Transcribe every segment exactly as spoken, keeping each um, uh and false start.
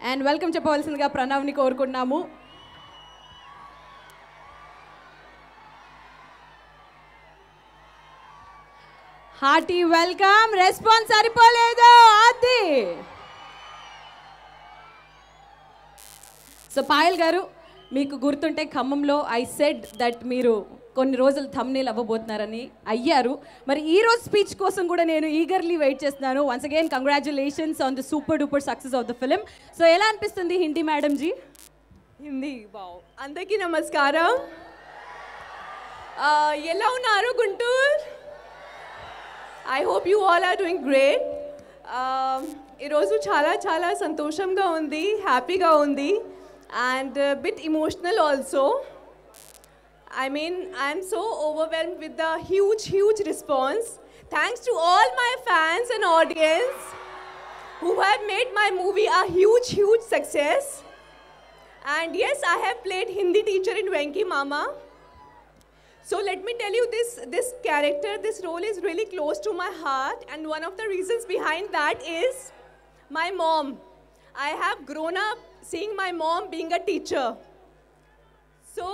And welcome Chepawalsanaga Pranavani Kovorkunnamu. Hearty welcome. Response aripoledo Adi. So Payal Garu, meeku gurtunte Khammamlo I said that meeru కొన్ని రోజులు thumbnail అవ్వబోతున్నారని అయ్యారు. మరి ఈ రోజు speech కోసం కూడా నేను ఈగర్లీ వెయిట్ చేస్తున్నాను. Once again congratulations on the super duper success of the film. So ఎలా అనిపిస్తుంది హిందీ మేడం జీ? హిందీ వావ్. అందరికీ నమస్కారం. ఎలా ఉన్నారు Guntur? I hope you all are doing great. ఈరోజు చాలా చాలా సంతోషంగా ఉంది, హ్యాపీగా ఉంది and bit emotional also. I mean, I'm so overwhelmed with the huge, huge response. Thanks to all my fans and audience who have made my movie a huge, huge success. And yes, I have played Hindi teacher in Venky Mama. So let me tell you, this, this character, this role is really close to my heart. And one of the reasons behind that is my mom. I have grown up seeing my mom being a teacher. So...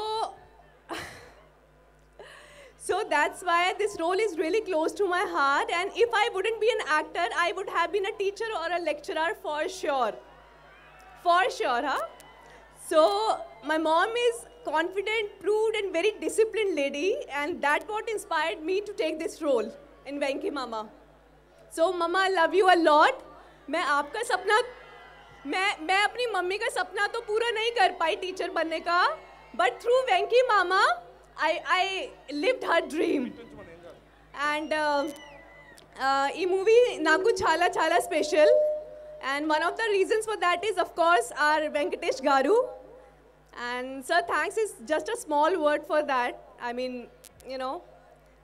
So that's why this role is really close to my heart, and if I wouldn't be an actor, I would have been a teacher or a lecturer for sure. For sure, huh? So my mom is confident, proved and very disciplined lady, and that's what inspired me to take this role in Venky Mama. So Mama, I love you a lot. मैं आपका सपना, मैं मैं अपनी mummy का सपना तो पूरा नहीं कर पाई टीचर बनने का, but through Venky Mama, I, I lived her dream. And uh, uh, this movie Naku Chala Chala special. And one of the reasons for that is, of course, our Venkatesh Garu. And sir, thanks is just a small word for that. I mean, you know.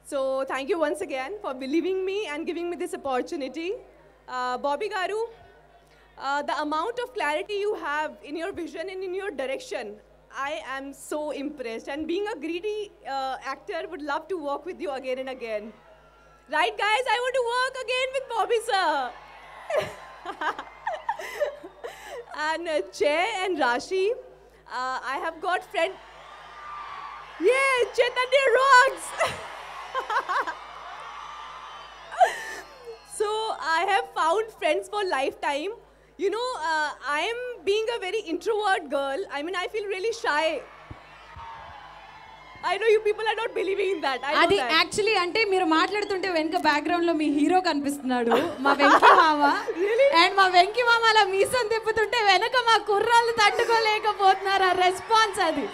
So thank you once again for believing me and giving me this opportunity. Uh, Bobby Garu, uh, the amount of clarity you have in your vision and in your direction, I am so impressed, and being a greedy uh, actor, would love to work with you again and again. Right guys, I want to work again with Bobby sir. And uh, Che and Raashi, uh, I have got friend... Yeah, Chaitanya rocks! So I have found friends for lifetime. You know, uh, I am being a very introvert girl. I mean, I feel really shy. I know you people are not believing in that. I know Adi, that. Actually, ante meer maatladutunte venka background lo mee hero kanistunadu, ma Venky Mama. Really? And ma Venky Mama la meesam tipputunte venaka ma kurralu tattukolekapothunnara response adi.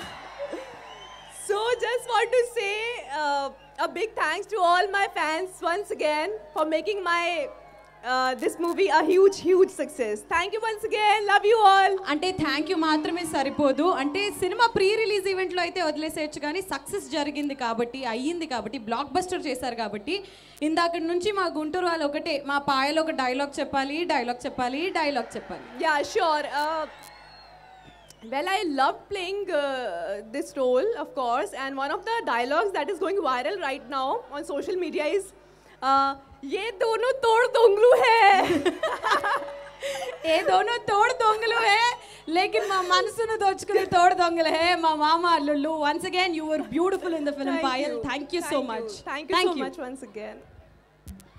So just want to say uh, a big thanks to all my fans once again for making my Uh, this movie a huge, huge success. Thank you once again. Love you all. Ante thank you maatrame saripodu. Ante cinema pre-release event lo aithe odleseyochu gaani success jarigindi kabatti ayyindi kabatti blockbuster chesaru kabatti indaka nunchi ma Gunturu vaalu okate ma Payal oka dialogue cheppali, dialogue cheppali, dialogue cheppali. Yeah, sure. Uh, well, I love playing uh, this role, of course, and one of the dialogues that is going viral right now on social media is uh, ये दोनों तोड़ दोंगलू है, ये दोनों तोड़ दोंगलू है, लेकिन माँ मनसुन दोचकले तोड़ दोंगल है, माँ मामा Lulu. Once again, you were beautiful in the film, Payal. Thank you so much. Thank you so much once again.